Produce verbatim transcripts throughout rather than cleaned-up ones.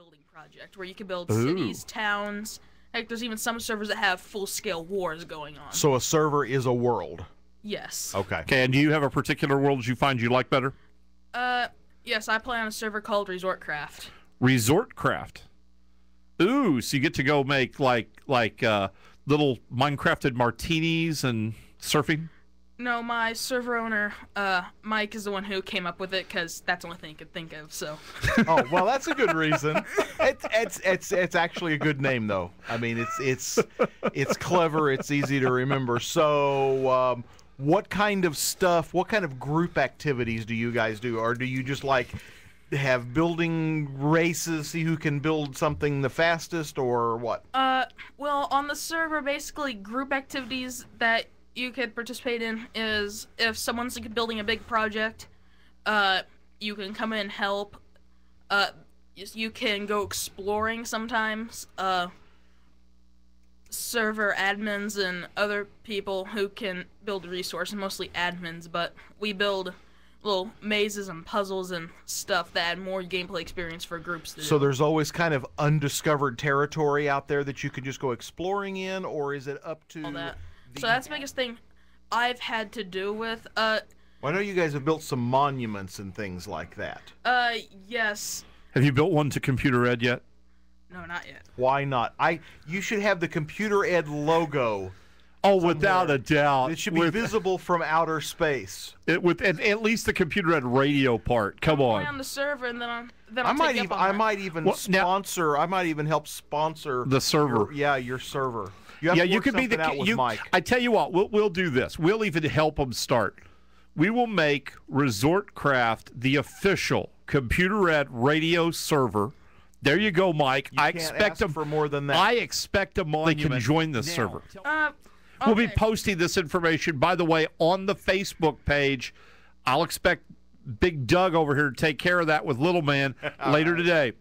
building project where you can build Ooh. cities, towns. Heck, there's even some servers that have full-scale wars going on. So a server is a world? Yes. Okay. Okay, and do you have a particular world you find you like better? Uh, yes, I play on a server called Resortcraft. Resortcraft. Ooh, so you get to go make, like, like uh, little Minecrafted martinis and surfing? No, my server owner, uh, Mike, is the one who came up with it because that's the only thing he could think of. So. Oh well, that's a good reason. It's it's it's it's actually a good name though. I mean, it's it's it's clever. It's easy to remember. So, um, what kind of stuff? What kind of group activities do you guys do, or do you just like have building races, see who can build something the fastest, or what? Uh, well, on the server, basically group activities that you could participate in is if someone's building a big project, uh, you can come in and help. Uh, you can go exploring sometimes. Uh, server admins and other people who can build resources, mostly admins, but we build little mazes and puzzles and stuff that add more gameplay experience for groups to do. So there's always kind of undiscovered territory out there that you could just go exploring in, or is it up to... All that. So that's the biggest thing I've had to do with. Uh, well, I know you guys have built some monuments and things like that. Uh, yes. Have you built one to Computer Ed yet? No, not yet. Why not? I. You should have the Computer Ed logo. Oh, somewhere. Without a doubt. It should be with, visible from outer space. It with at, at least the Computer Ed radio part. Come on. On the server, and then I'm, then I'll I might take even. Up on I that. might even well, sponsor. Now, I might even help sponsor the server. Your, yeah, your server. You yeah, you could be the you, Mike. I tell you what, we'll we'll do this. We'll even help them start. We will make Resortcraft the official Computer Ed radio server. There you go, Mike. You I can't expect ask them for more than that. I expect them on. They can join this now. server. Uh, okay. We'll be posting this information, by the way, on the Facebook page. I'll expect Big Doug over here to take care of that with Little Man later today.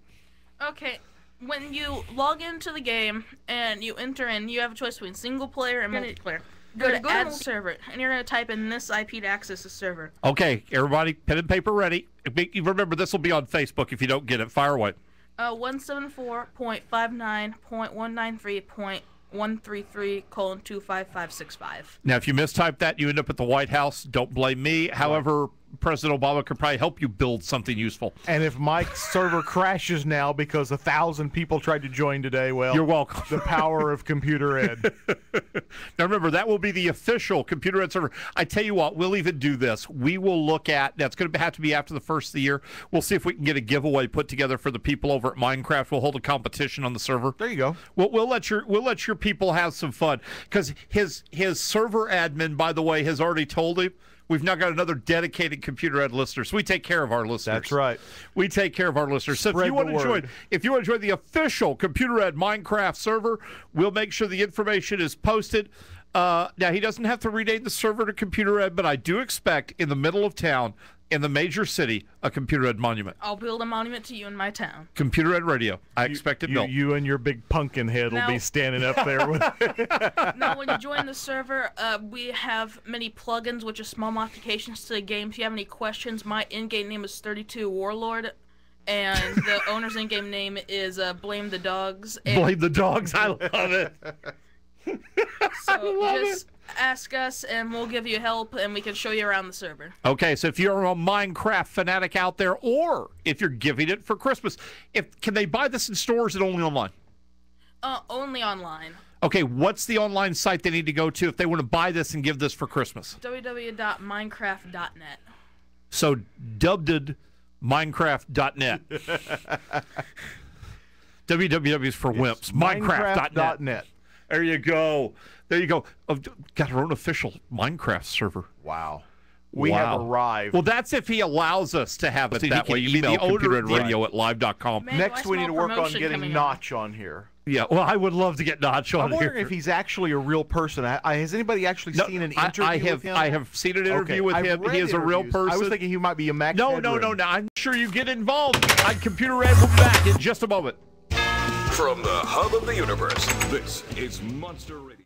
Okay. When you log into the game and you enter in, you have a choice between single player and multiplayer. Go to, go to add to server, and you're going to type in this I P to access the server. Okay, everybody, pen and paper ready. Remember, this will be on Facebook if you don't get it. Fire away. Uh, one seventy-four point five nine point one ninety-three point one thirty-three colon two five five six five. Now, if you mistype that, you end up at the White House. Don't blame me. However... President Obama could probably help you build something useful. And if Mike's server crashes now because a thousand people tried to join today, well, you're welcome. The power of Computer Ed. Now remember, that will be the official Computer Ed server. I tell you what, we'll even do this. We will look at, that's going to have to be after the first of the year. We'll see if we can get a giveaway put together for the people over at Minecraft. We'll hold a competition on the server. There you go. We'll, we'll let your we'll let your people have some fun, because his his server admin, by the way, has already told him. We've now got another dedicated Computer Ed listener. So we take care of our listeners. That's right. We take care of our listeners. Spread so if you want to join, if you want to join the official Computer Ed Minecraft server, we'll make sure the information is posted. Uh, now, he doesn't have to rename the server to Computer Ed, but I do expect in the middle of town, in the major city, a Computer Ed monument. I'll build a monument to you in my town. Computer Ed radio. I you, expect it you, built. You and your big pumpkin head now, will be standing up there. With now, when you join the server, uh, we have many plugins, which are small modifications to the game. If you have any questions, my in-game name is thirty-two Warlord, and the owner's in-game name is uh, Blame the Dogs. And Blame the Dogs. I love it. So just it. ask us, and we'll give you help, and we can show you around the server. Okay, so if you're a Minecraft fanatic out there, or if you're giving it for Christmas, if can they buy this in stores and only online? Uh, only online. Okay, what's the online site they need to go to if they want to buy this and give this for Christmas? w w w dot minecraft dot net. So dubbed minecraft dot net. w w w is for wimps. minecraft dot net. There you go. There you go. Oh, got our own official Minecraft server. Wow. We wow. have arrived. Well, that's if he allows us to have it See, that way. You mean the owner at radio at live dot com. Next, we need to work on getting Notch on. on here. Yeah, well, I would love to get Notch on here. I'm wondering here. if he's actually a real person. I, I, has anybody actually no, seen an interview I, I have, with him? I have seen an interview okay. with I've him. He is interviews. a real person. I was thinking he might be a Mac. No, no, no, no. I'm sure you get involved. I'm Computer Ed. We'll be back in just a moment. From the hub of the universe, this is Monster Radio.